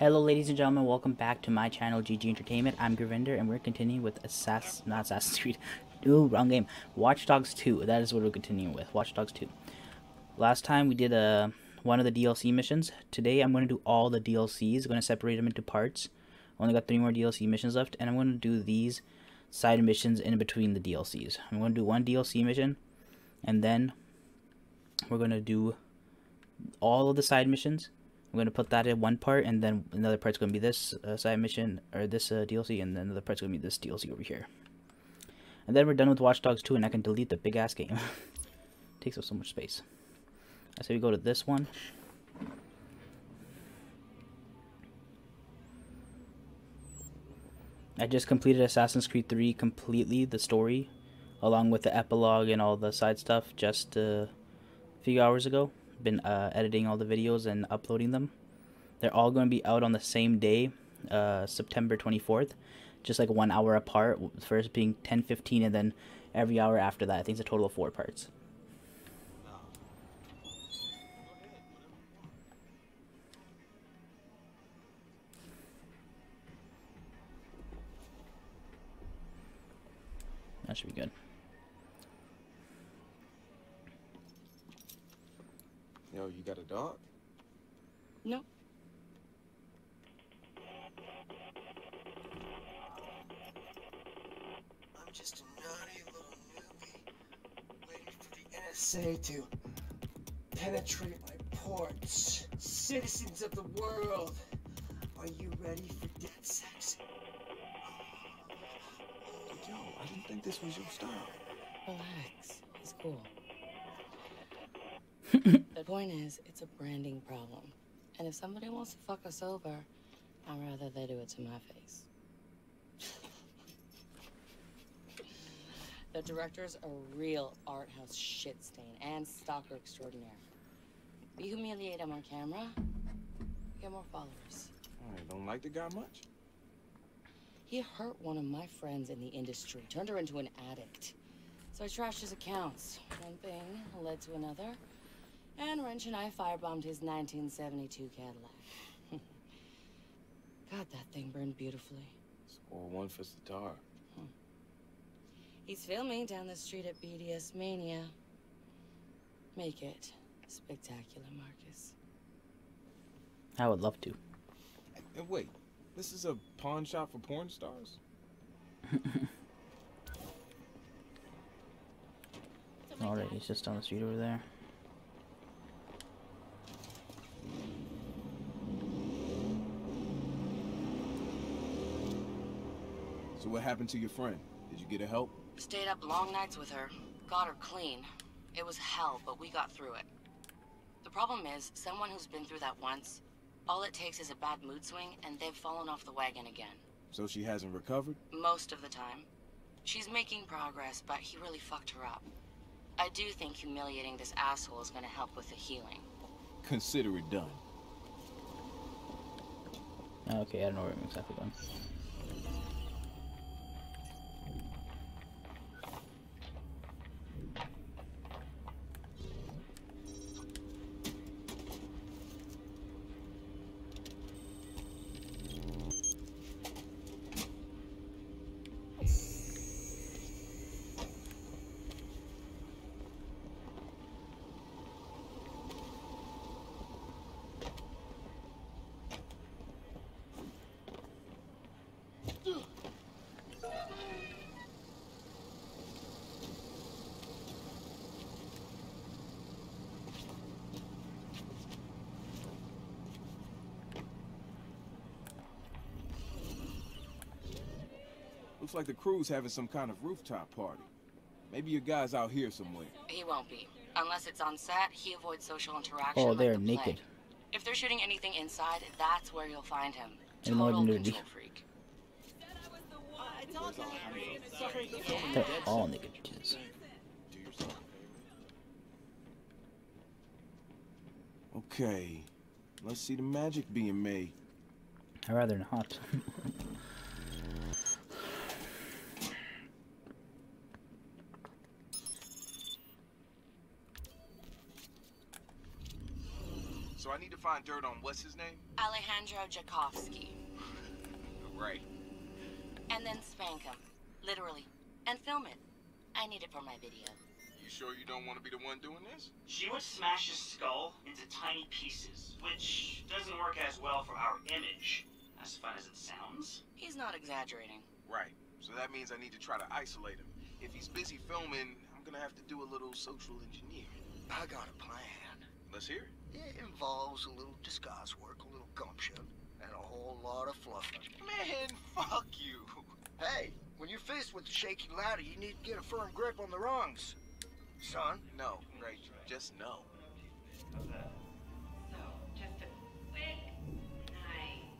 Hello ladies and gentlemen, welcome back to my channel GG Entertainment. I'm Gurvinder and we're continuing with not Assassin's Creed. Ooh, wrong game. Watch Dogs 2. That is what we're continuing with. Watch Dogs 2. Last time we did one of the DLC missions. Today I'm going to do all the DLCs. I'm going to separate them into parts. I only got 3 more DLC missions left and I'm going to do these side missions in between the DLCs. I'm going to do one DLC mission and then we're going to do all of the side missions. I'm going to put that in one part, and then another part's going to be this side mission, or this DLC, and then another part's going to be this DLC over here. And then we're done with Watch Dogs 2, and I can delete the big-ass game. Takes up so much space. I say we go to this one. I just completed Assassin's Creed 3 completely, the story, along with the epilogue and all the side stuff, just a few hours ago. Been editing all the videos and uploading them. They're all going to be out on the same day, September 24th, just like 1 hour apart, first being 10:15 and then every hour after that. I think it's a total of 4 parts. That should be good. Yo, you got a dog? No. I'm just a naughty little newbie waiting for the NSA to penetrate my ports. Citizens of the world, are you ready for DedSec? Yo, I didn't think this was your style. Relax, it's cool. The point is, it's a branding problem, and if somebody wants to fuck us over, I'd rather they do it to my face. The director's a real art house shit stain and stalker extraordinaire. We humiliate him on camera, get more followers. I don't like the guy much. He hurt one of my friends in the industry, turned her into an addict. So I trashed his accounts. One thing led to another. And Wrench and I firebombed his 1972 Cadillac. God, that thing burned beautifully. Score one for Sitara. Hmm. He's filming down the street at BDS Mania. Make it spectacular, Marcus. I would love to. And wait, this is a pawn shop for porn stars? Alright, he's just down the street over there. So what happened to your friend? Did you get her help? Stayed up long nights with her. Got her clean. It was hell, but we got through it. The problem is, someone who's been through that once, all it takes is a bad mood swing and they've fallen off the wagon again. So she hasn't recovered? Most of the time. She's making progress, but he really fucked her up. I do think humiliating this asshole is gonna help with the healing. Consider it done. Okay, I don't know where I'm exactly going. Looks like the crew's having some kind of rooftop party. Maybe your guy's out here somewhere. He won't be. Unless it's on set, he avoids social interaction. Oh, they're naked. If they're shooting anything inside, that's where you'll find him. Total control freak. They're all naked. Jesus. Okay. Let's see the magic being made. I'd rather not. find dirt on what's his name? Alejandro Jakovsky. Right. And then spank him. Literally. And film it. I need it for my video. You sure you don't want to be the one doing this? She would smash his skull into tiny pieces, which doesn't work as well for our image, as fun as it sounds. He's not exaggerating. Right. So that means I need to try to isolate him. If he's busy filming, I'm gonna have to do a little social engineering. I got a plan. Let's hear it. It involves a little disguise work, a little gumption, and a whole lot of fluffing. Man, fuck you. Hey, when you're faced with the shaky ladder, you need to get a firm grip on the rungs. Son? No, right. Just no. So, just a quick night.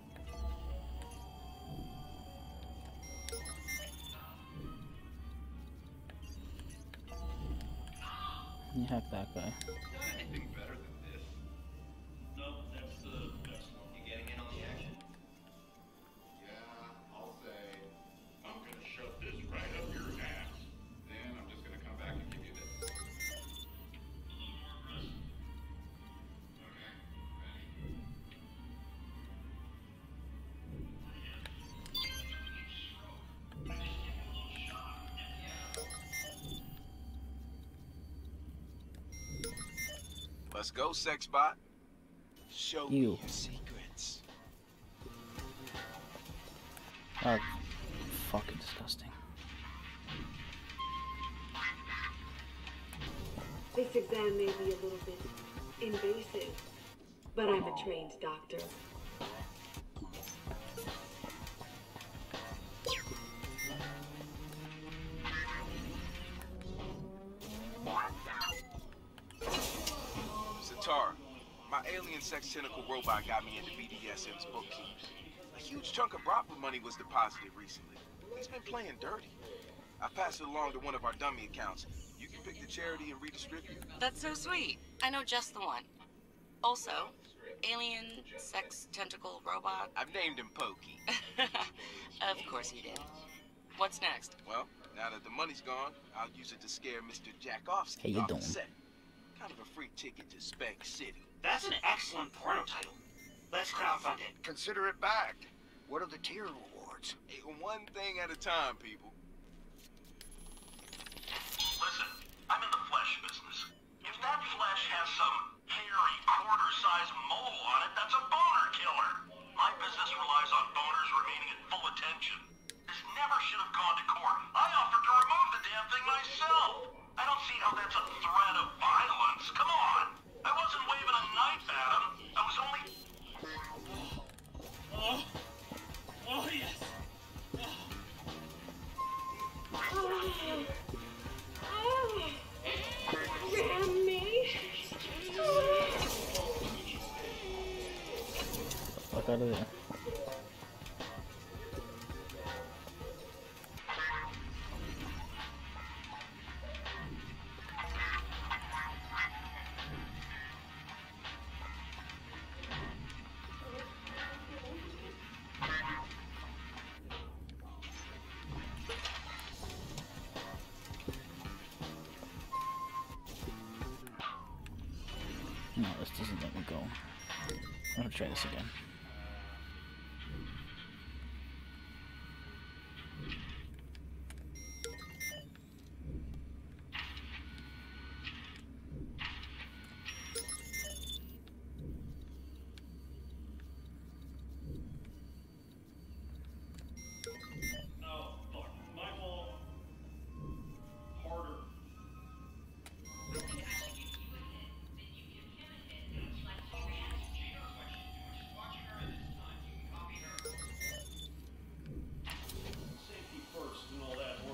You hack that guy. Anything better than this? No, that's the best one. You getting in on the action? Yeah, I'll say. I'm gonna shove this right up your ass. Then I'm just gonna come back and give you this. A little more aggressive. Okay, ready? Bring it. Let's go, Sexbot. Show you. Me your secrets. Oh, fucking disgusting. This exam may be a little bit invasive, but I'm a trained doctor. My alien sex tentacle robot got me into BDSM's bookkeepers. A huge chunk of Bratva money was deposited recently. He's been playing dirty. I passed it along to one of our dummy accounts. You can pick the charity and redistribute. That's so sweet. I know just the one. Also, alien sex tentacle robot. I've named him Pokey. Of course you did. What's next? Well, now that the money's gone, I'll use it to scare Mr. Jakovsky. How you doing? Kind of a free ticket to Spec City. That's an excellent porno title. Let's crowdfund it. Consider it backed. What are the tier rewards? Hey, one thing at a time, people. Listen, I'm in the flesh business. If that flesh has some hairy, quarter-sized mole on it, that's a boner killer. My business relies on boners remaining at full attention. This never should have gone to court. I offered to remove the damn thing myself. I don't see how that's a threat of violence. Come on! I wasn't waving a knife at him. I was only... Oh. Oh, yes. Oh. Grab me. Fuck out of there. Try this again.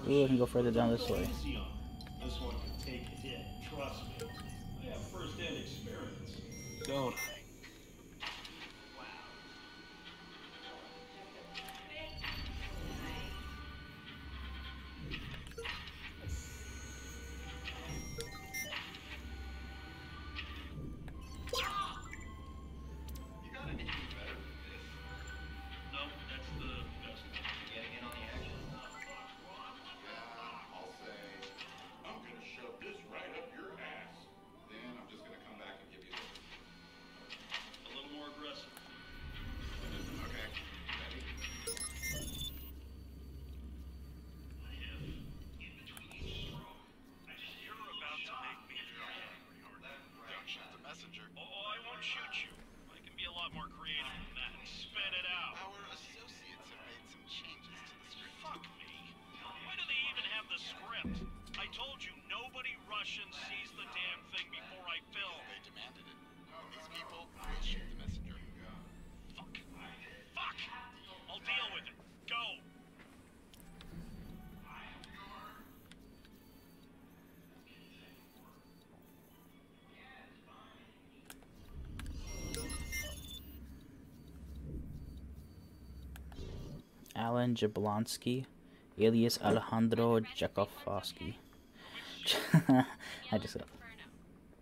Ooh, I can go further down this way. This one can take a hit, trust me. I have first-hand experience. Don't I? I told you, nobody Russian sees the damn thing before I film. They demanded it. These people will shoot the messenger. Fuck. Fuck! I'll deal with it. Go! Alan Jablonski, alias Alejandro Jakovsky. I just got.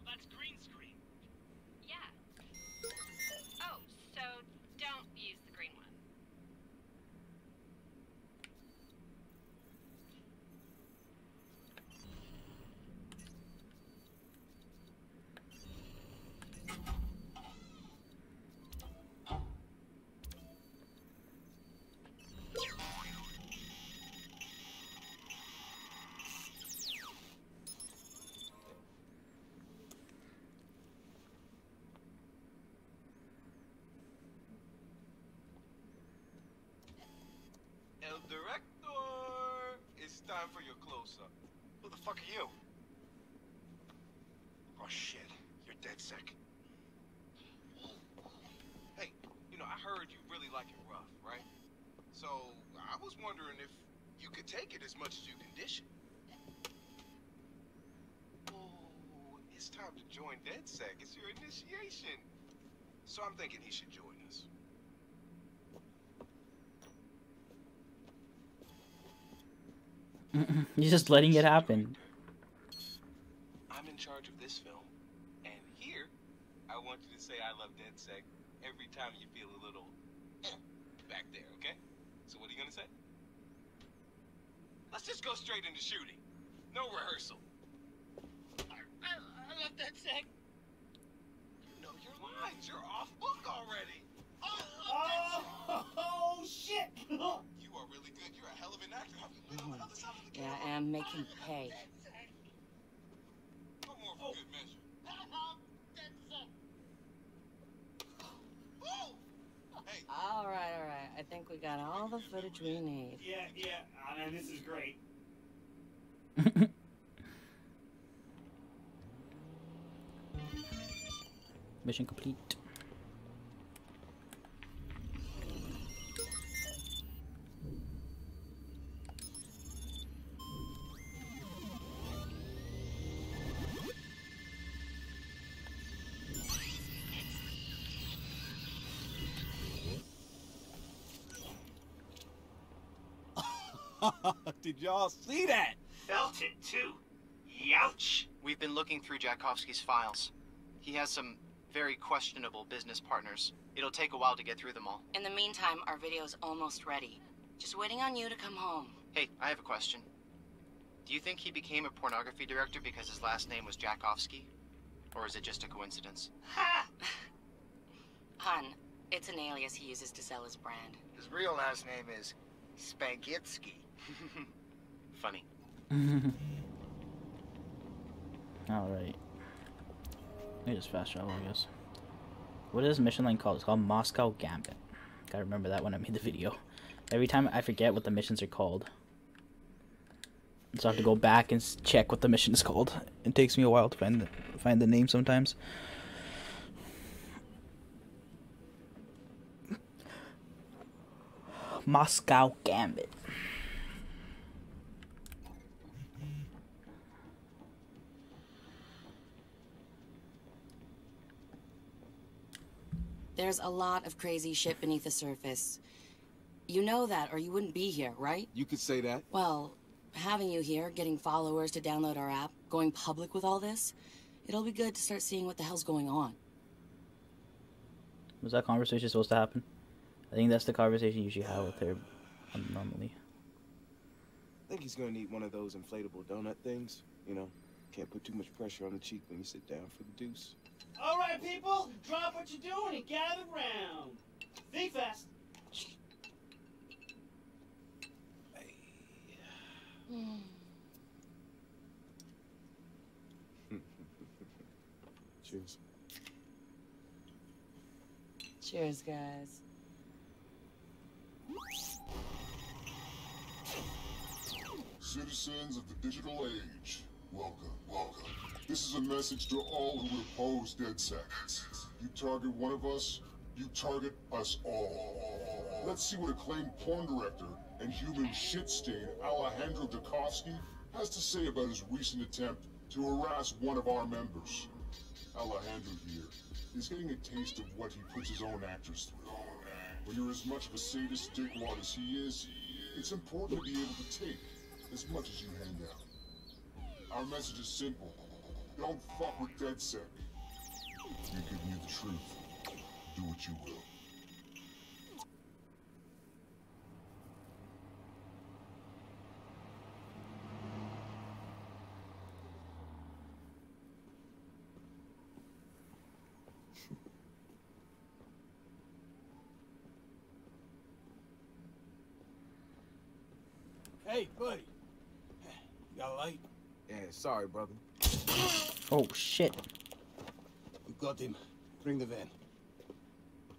That's green screen. Yeah. Oh, so don't use the green one. Director, it's time for your close-up. Who the fuck are you? Oh shit, you're DedSec. Hey, you know, I heard you really like it rough, right? So, I was wondering if you could take it as much as you can dish it. Oh, it's time to join DedSec. It's your initiation. So I'm thinking he should join us. You're just letting it happen. I'm in charge of this film, and here, I want you to say I love DedSec every time you feel a little back there, okay? So what are you gonna say? Let's just go straight into shooting. No rehearsal. I love DedSec. You know your lines. You're off book already. Oh shit! You are really good. You're a hell of an actor. I've been on the other side of the camera. Yeah, I am making pay. One more for good measure. Hey. All right. I think we got all the footage we need. Yeah. I mean, this is great. Mission complete. Did y'all see that? Felt it too. Youch. We've been looking through Jakovsky's files. He has some very questionable business partners. It'll take a while to get through them all. In the meantime, our video's almost ready. Just waiting on you to come home. Hey, I have a question. Do you think he became a pornography director because his last name was Jakovsky? Or is it just a coincidence? Ha! Hun, it's an alias he uses to sell his brand. His real last name is Spagitsky. Funny. Alright. Let me just fast travel, I guess. What is this mission line called? It's called Moscow Gambit. Gotta remember that when I made the video. Every time I forget what the missions are called. So I have to go back and check what the mission is called. It takes me a while to find the name sometimes. Moscow Gambit. There's a lot of crazy shit beneath the surface. You know that, or you wouldn't be here, right? You could say that. Well, having you here, getting followers to download our app, going public with all this, it'll be good to start seeing what the hell's going on. Was that conversation supposed to happen? I think that's the conversation you usually have with her normally. I think he's gonna need one of those inflatable donut things. You know, can't put too much pressure on the cheek when you sit down for the deuce. All right, people, drop what you're doing and gather round. Think fast. Hey. Cheers. Cheers, guys. citizens of the digital age, welcome, welcome. This is a message to all who oppose DedSec. You target one of us, you target us all. Let's see what acclaimed porn director and human shit stain Alejandro Jakovsky has to say about his recent attempt to harass one of our members. Alejandro here is getting a taste of what he puts his own actors through. When you're as much of a sadist dickwad as he is, it's important to be able to take as much as you hand out. Our message is simple. Don't fuck with DedSec. We give you the truth. Do what you will. Hey, buddy. You got a light? Yeah, sorry, brother. Oh, shit. You got him. Bring the van.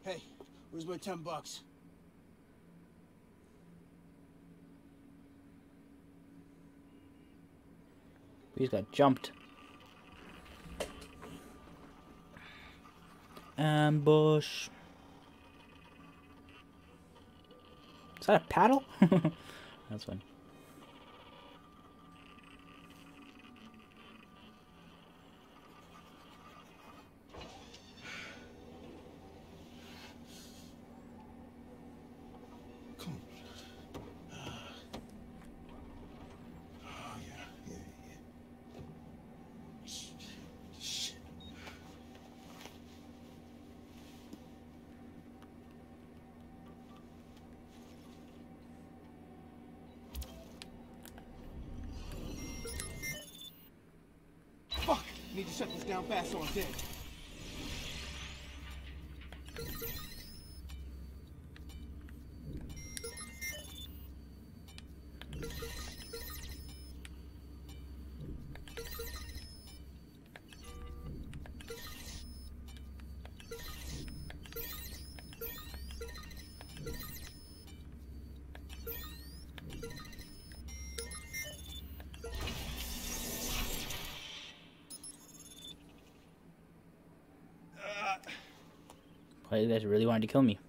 Hey, where's my $10? He's got jumped. Ambush. Is that a paddle? That's one. Need to shut this down fast so I'm dead. You guys really wanted to kill me.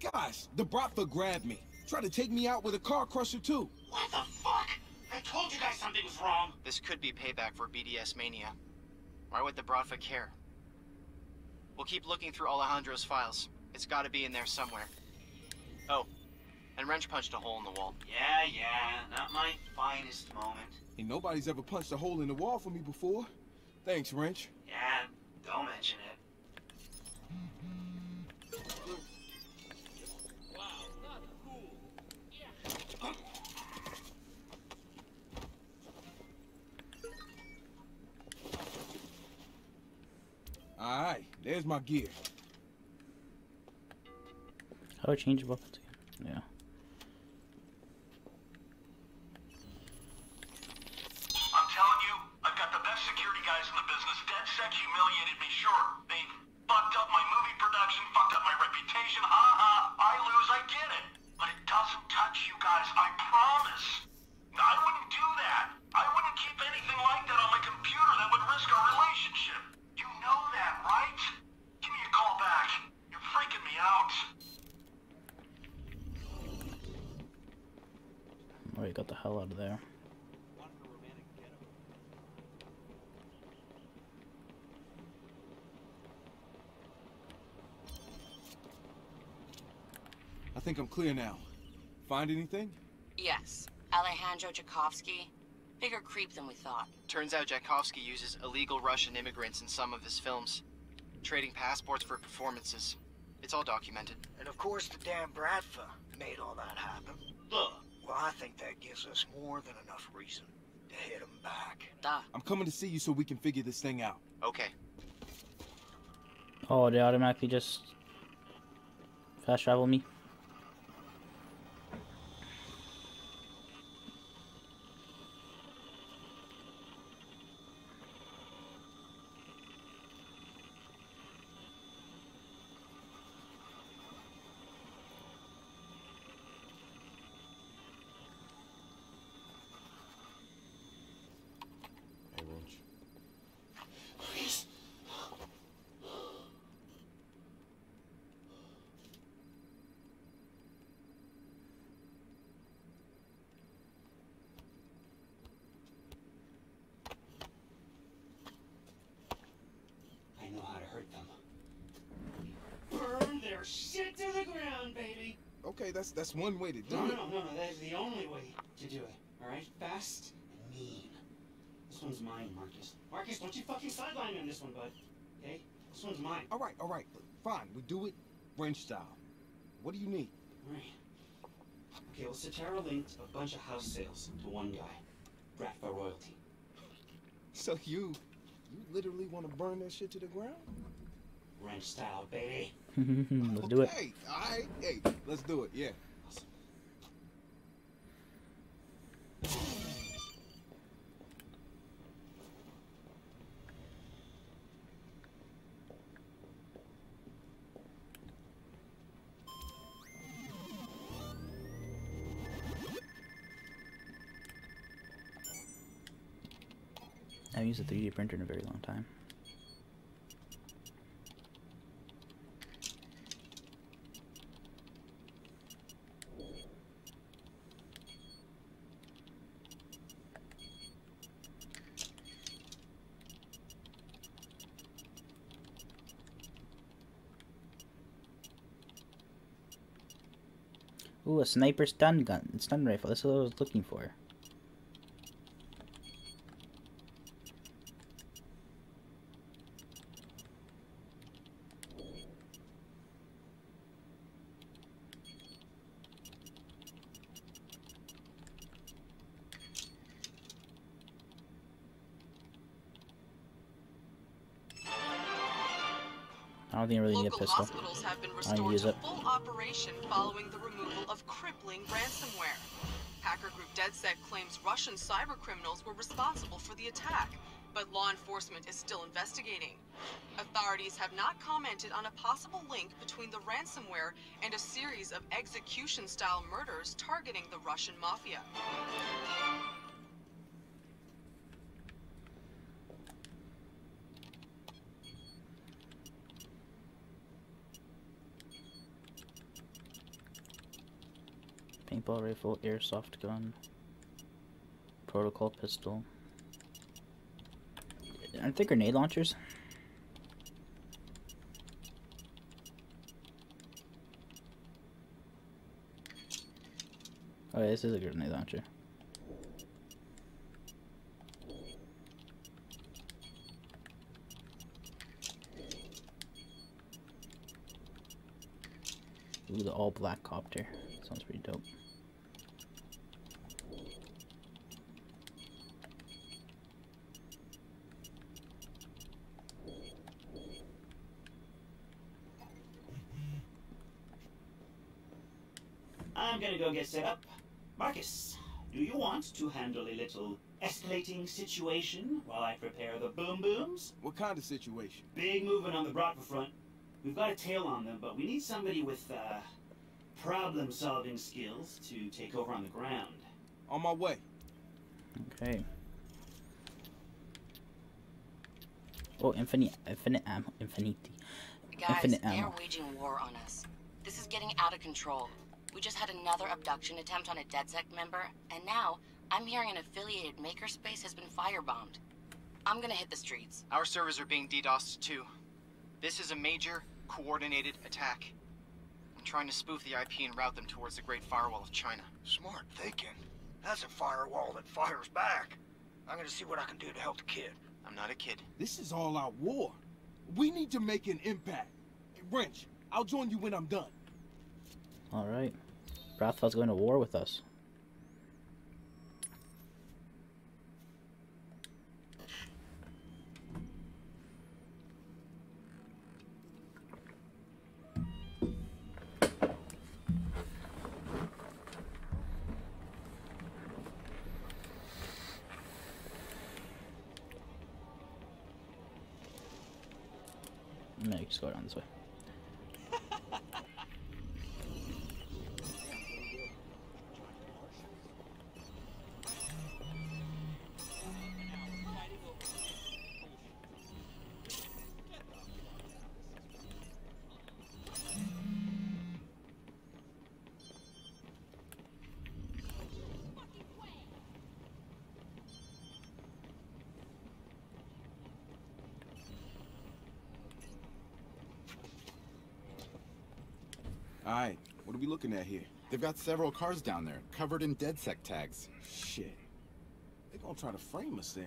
Gosh, the Bratva grabbed me. Tried to take me out with a car crusher too. What the fuck? I told you guys something was wrong. This could be payback for BDS Mania. Why would the Bratva care? We'll keep looking through Alejandro's files. It's got to be in there somewhere. Oh, and Wrench punched a hole in the wall. Yeah, not my finest moment. Ain't nobody's ever punched a hole in the wall for me before. Thanks, Wrench. Yeah, don't mention it. Wow, not cool. Yeah. All right, there's my gear. How do I change weapons again? Yeah. I'm telling you, I've got the best security guys in the business. DedSec humiliated me, sure. They fucked up my movie production, fucked up my reputation. I lose, I get it. But it doesn't touch you guys, I promise. I wouldn't do that. I wouldn't keep anything like that on my computer that would risk our relationship. You know that, right? Give me a call back. You're freaking me out. Already got the hell out of there. I think I'm clear now. Find anything? Yes. Alejandro Jakovsky. Bigger creep than we thought. Turns out Jakovsky uses illegal Russian immigrants in some of his films. Trading passports for performances. It's all documented. And of course the damn Bratva made all that happen. Look. Well, I think that gives us more than enough reason to hit him back. I'm coming to see you so we can figure this thing out. Okay. Oh, they automatically just fast travel me. Okay, that's one way to do it. No, that is the only way to do it. All right, fast and mean. This one's mine, Marcus. Marcus, don't you fucking sideline me on this one, bud. Okay, this one's mine. All right, fine. We do it Wrench style. What do you need? All right. Okay, well, Sitara linked a bunch of house sales to one guy, Bratva royalty. So you literally want to burn that shit to the ground? Wrench style, baby. Let's do it. Hey, all right, hey, let's do it. Yeah. Awesome. I haven't used a 3D printer in a very long time. Ooh, a sniper stun rifle. That's what I was looking for. I don't think I really need a pistol. Hospitals have been restored to full operation following the removal of crippling ransomware. Hacker group DedSec claims Russian cyber criminals were responsible for the attack, but law enforcement is still investigating. Authorities have not commented on a possible link between the ransomware and a series of execution-style murders targeting the Russian mafia. Paintball rifle, airsoft gun, protocol pistol. Aren't they grenade launchers? Oh, yeah, this is a grenade launcher. Ooh, the all-black copter. Sounds pretty dope. I'm gonna go get set up. Marcus, do you want to handle a little escalating situation while I prepare the boom-booms? What kind of situation? Big movement on the Bratva front. We've got a tail on them, but we need somebody with, problem-solving skills to take over on the ground. On my way. Okay. Oh, infinite ammo. Guys, they're waging war on us. This is getting out of control. We just had another abduction attempt on a DedSec member, and now I'm hearing an affiliated makerspace has been firebombed. I'm gonna hit the streets. Our servers are being DDoSed too. This is a major, coordinated attack. I'm trying to spoof the IP and route them towards the Great Firewall of China. Smart thinking. That's a firewall that fires back. I'm gonna see what I can do to help the kid. I'm not a kid. This is all out war. We need to make an impact. Hey, Wrench, I'll join you when I'm done. All right. Bratva's going to war with us. No, you just go around this way. What are we looking at here? They've got several cars down there, covered in DedSec tags. Shit. They're gonna try to frame us in.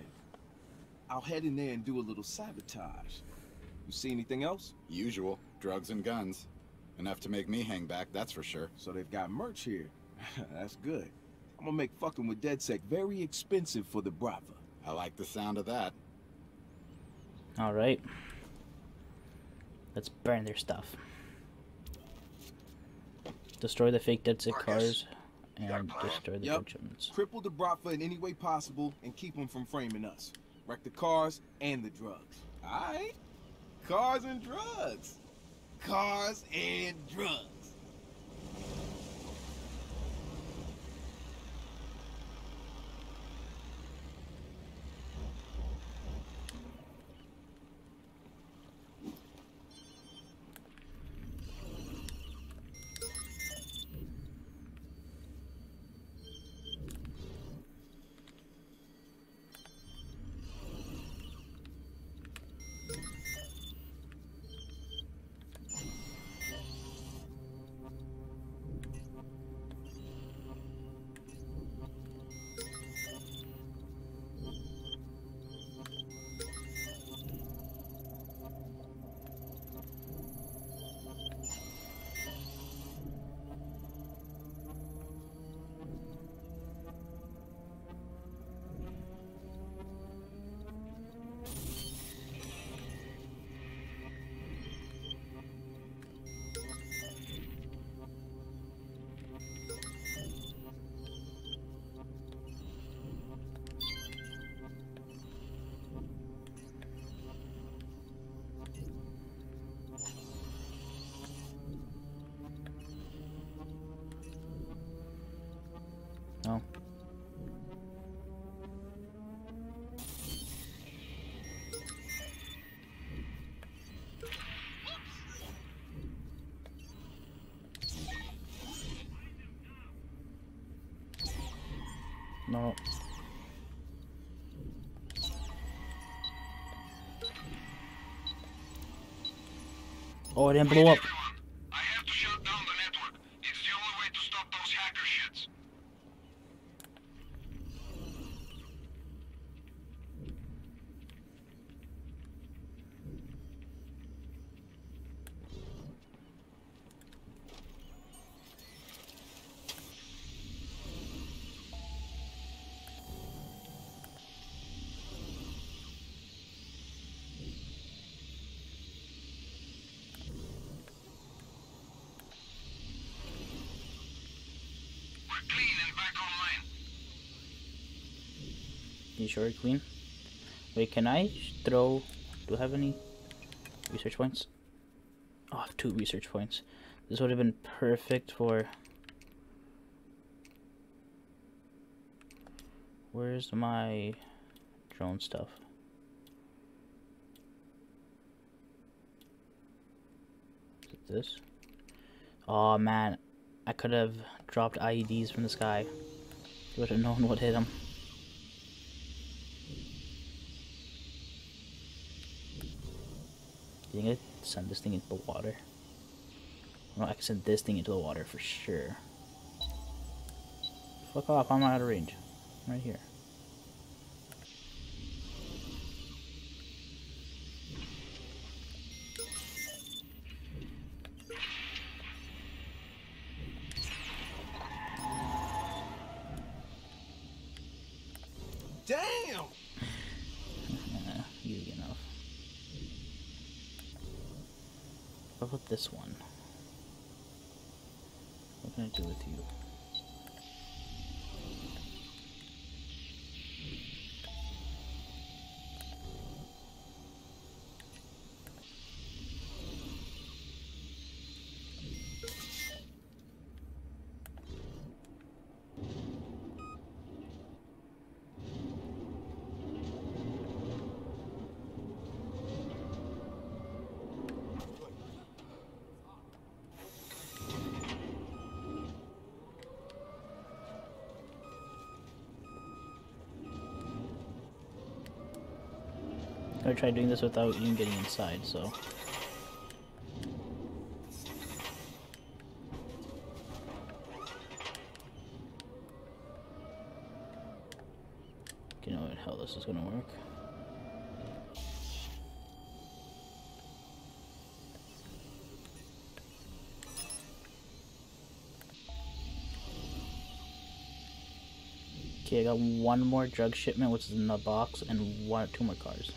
I'll head in there and do a little sabotage. You see anything else? Usual. Drugs and guns. Enough to make me hang back, that's for sure. So they've got merch here. That's good. I'm gonna make fucking with DedSec very expensive for the Bratva. I like the sound of that. Alright. Let's burn their stuff. Destroy the fake DedSec cars and destroy the drugs. Cripple the Bratva in any way possible and keep them from framing us. Wreck the cars and the drugs. Alright? Cars and drugs. Cars and drugs. No. No. Oh, it didn't blow up. You sure, Queen? Wait, can I throw... Do I have any research points? Oh, I have 2 research points. This would have been perfect for... Where's my drone stuff? Is it this? Oh man, I could have dropped IEDs from the sky. Would have known what hit them. I think I send this thing into the water. No, I can send this thing into the water for sure. Fuck off, I'm out of range. I'm right here. Damn! Easy enough. What about this one? What can I do with you? I tried doing this without even getting inside, so... Do you know what, how this is gonna work? Okay, I got one more drug shipment, which is in the box, and two more cars.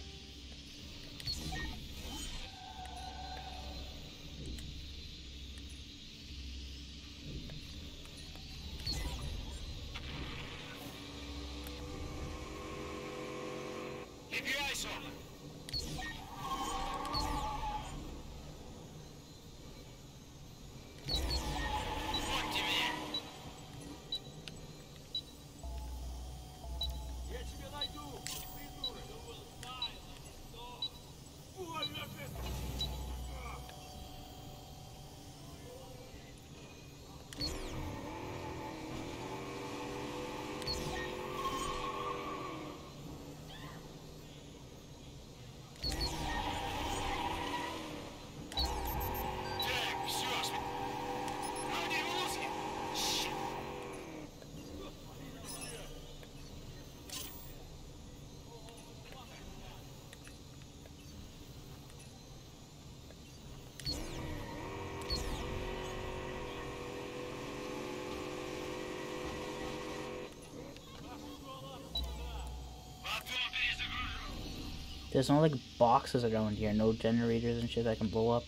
There's no, like, boxes around here. No generators and shit that I can blow up.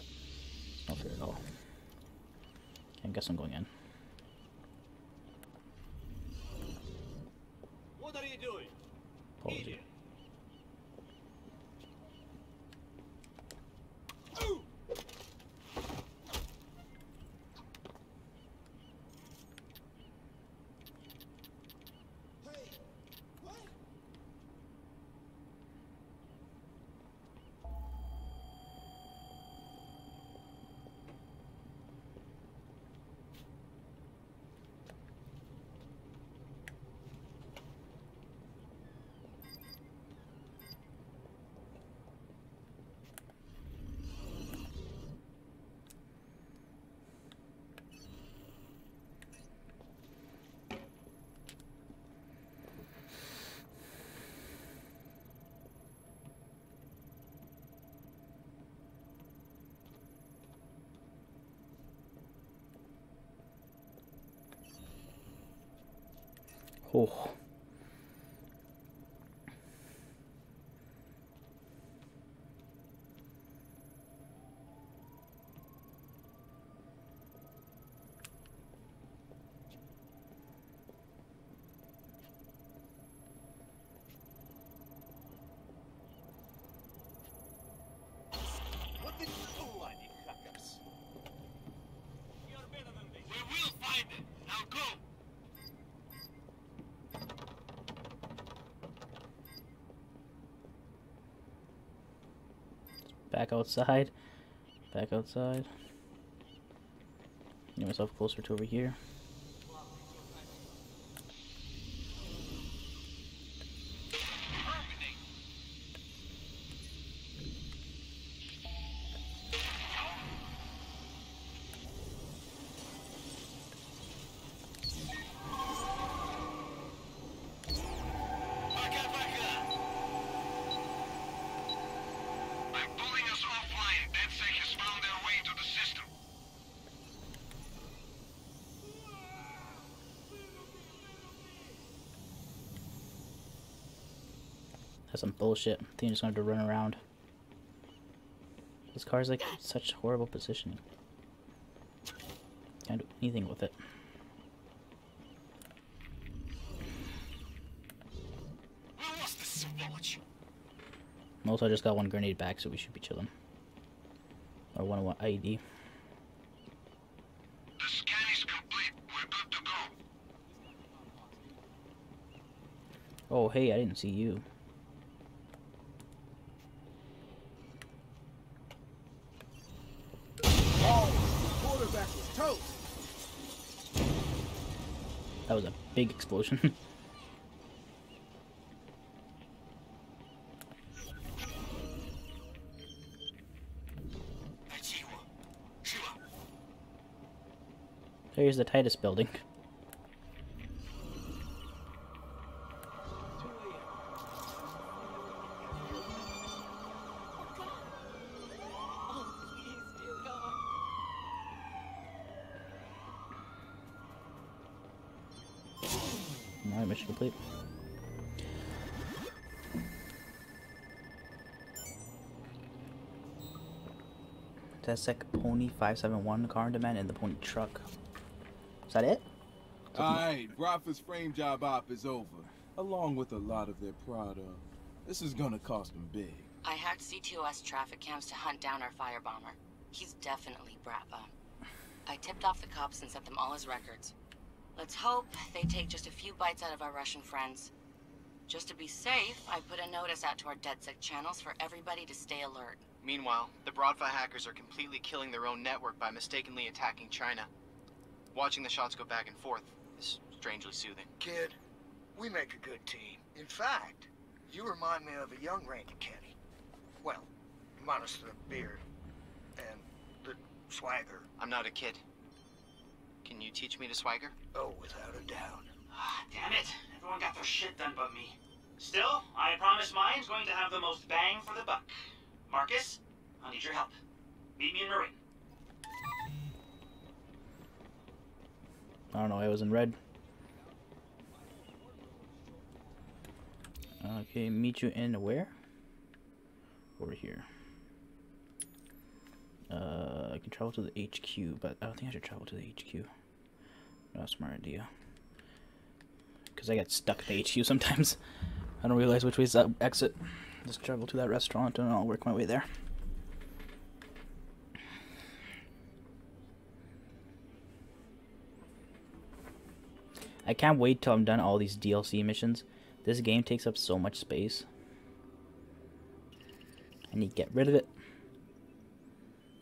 No fear at all. I guess I'm going in. What are you doing? Apology. Oh. Back outside. Back outside. Get myself closer to over here. That's some bullshit. I think I'm just gonna have to run around. This car's like such horrible positioning. Can't do anything with it. Also, I just got one grenade back, so we should be chilling. Or one IED. Oh, hey, I didn't see you. That was a big explosion. There's the Titus building. Alright, mission complete. DedSec Pony 571 car on demand and the Pony truck. Is that it? Alright, Bratva's frame job op is over, along with a lot of their product. This is gonna cost them big. I hacked CTOS traffic cams to hunt down our firebomber. He's definitely Bratva. I tipped off the cops and sent them all his records. Let's hope they take just a few bites out of our Russian friends. Just to be safe, I put a notice out to our DedSec channels for everybody to stay alert. Meanwhile, the Bratva hackers are completely killing their own network by mistakenly attacking China. Watching the shots go back and forth is strangely soothing. Kid, we make a good team. In fact, you remind me of a young Ranger Kenny. Well, minus the beard and the swagger. I'm not a kid. Can you teach me to swagger? Oh, without a doubt. Ah, damn it. Everyone got their shit done but me. Still, I promise mine's going to have the most bang for the buck. Marcus, I need your help. Meet me in Marin. I don't know, I was in red. Okay, meet you in where? Over here. I can travel to the HQ, but I don't think I should travel to the HQ. Not a smart idea. Because I get stuck at the HQ sometimes. I don't realize which way's that exit. Just travel to that restaurant and I'll work my way there. I can't wait till I'm done all these DLC missions. This game takes up so much space. I need to get rid of it.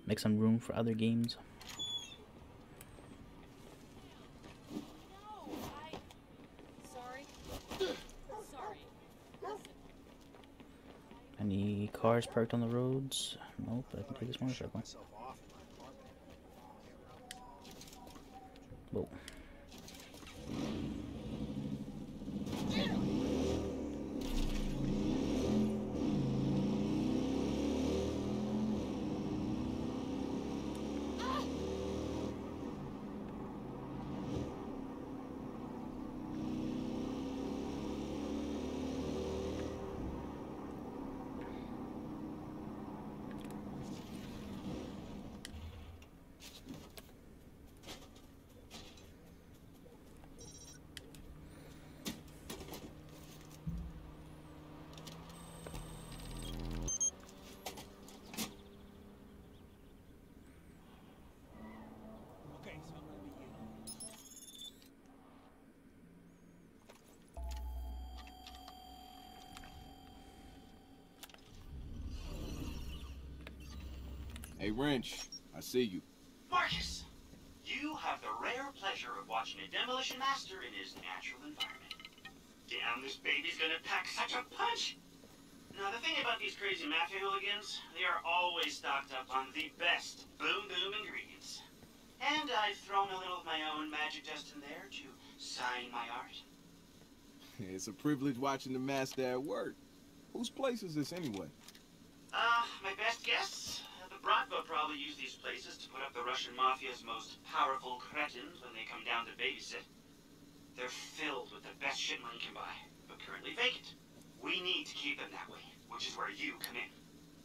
Make some room for other games. Any cars parked on the roads? Nope, I can take this motorcycle. Whoa. Hey, Wrench, I see you. Marcus, you have the rare pleasure of watching a demolition master in his natural environment. Damn, this baby's gonna pack such a punch! Now, the thing about these crazy mafia hooligans, they are always stocked up on the best boom-boom ingredients. And I've thrown a little of my own magic dust in there to sign my art. It's a privilege watching the master at work. Whose place is this, anyway? My best guess? Bratva probably use these places to put up the Russian mafia's most powerful cretins when they come down to babysit. They're filled with the best shit money can buy, but currently vacant. We need to keep them that way, which is where you come in.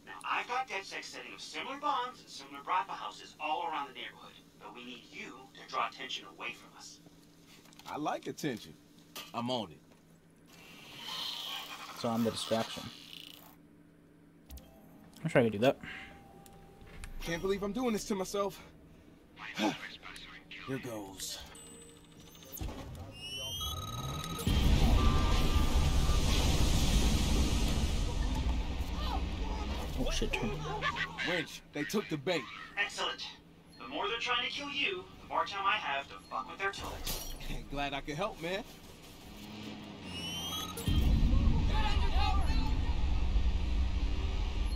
Now, I've got DedSec setting up similar bombs and similar Bratva houses all around the neighborhood, but we need you to draw attention away from us. I like attention. I'm on it. So I'm the distraction. I'm trying to do that. Can't believe I'm doing this to myself. Here goes. Oh shit! Wrench, they took the bait. Excellent. The more they're trying to kill you, the more time I have to fuck with their toys. Glad I could help, man.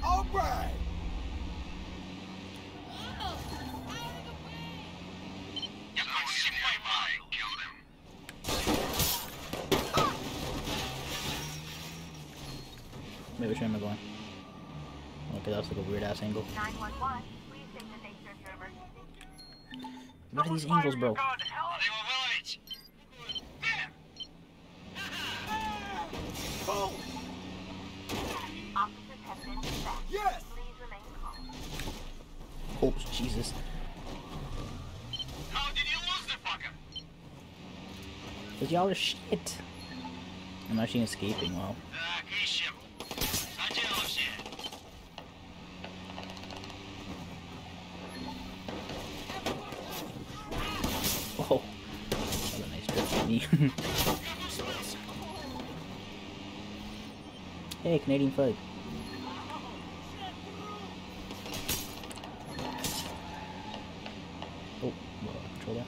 All right. Wait, which way am I going? Okay, that was like a weird ass angle. 911, please take the nature server. What are these angles, bro? Jesus. How did you lose the fucker? Cause y'all are shit. I'm actually escaping, wow. Whoa. That was a nice trip for me. Hey, Canadian flag. Oh, control that.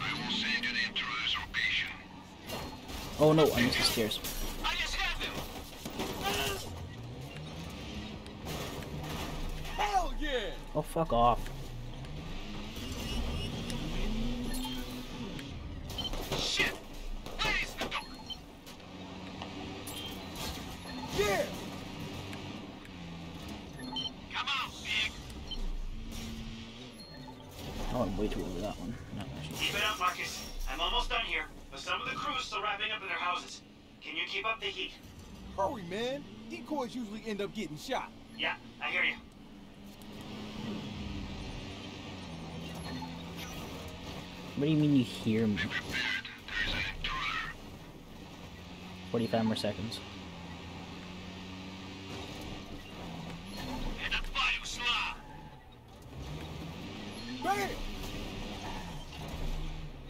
I will send you the intruder's location. Oh no, I missed the stairs. I just had them. Hell yeah! Oh, fuck off. Usually end up getting shot. Yeah, I hear you. What do you mean you hear me? 45 more seconds.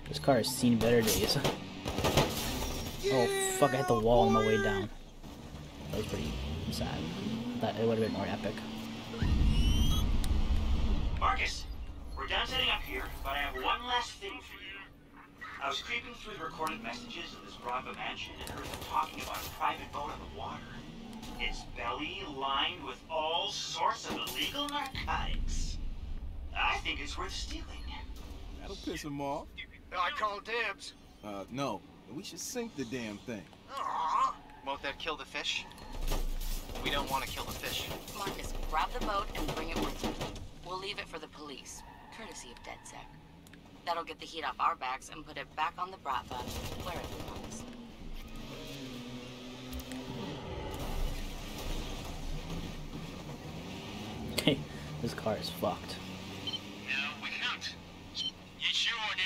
This car has seen better days. Oh fuck, I hit the wall on my way down. That was pretty sad. That it would have been more epic. Marcus, we're done setting up here, but I have one last thing for you. I was creeping through the recorded messages of this Bratva mansion and heard them talking about a private boat on the water. Its belly lined with all sorts of illegal narcotics. I think it's worth stealing. That'll piss him off. I call dibs. No. We should sink the damn thing. Aww. Won't that kill the fish? We don't want to kill the fish. Marcus, grab the boat and bring it with you. We'll leave it for the police, courtesy of DedSec. That'll get the heat off our backs and put it back on the Bratva, where it belongs. Hey, this car is fucked. No, we can't. It's your ordeal.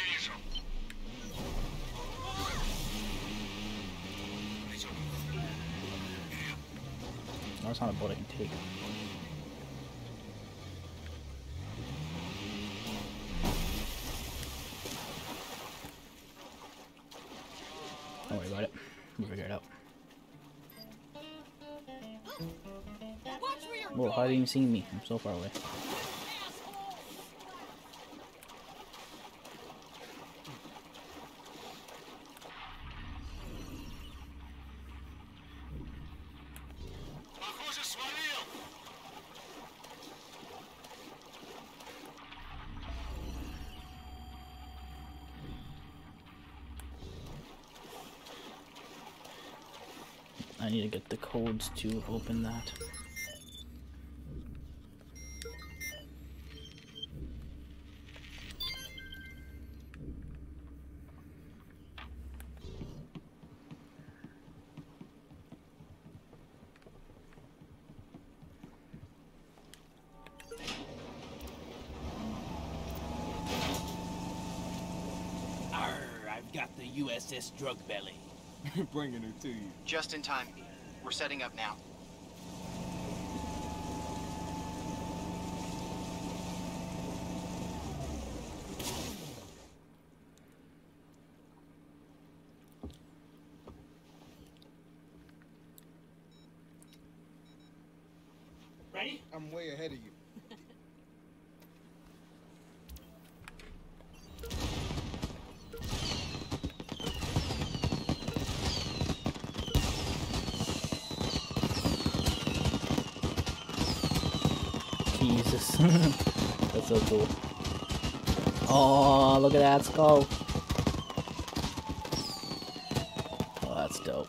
That's not a boat I can take. Don't worry about it. We'll figure it out. Whoa, how have you even seen me? I'm so far away. I need to get the codes to open that. Arr, I've got the USS Drug Belly. Bringing her to you. Just in time. We're setting up now. Ready? I'm way ahead of you. That's so cool. Oh, look at that skull. Oh, that's dope.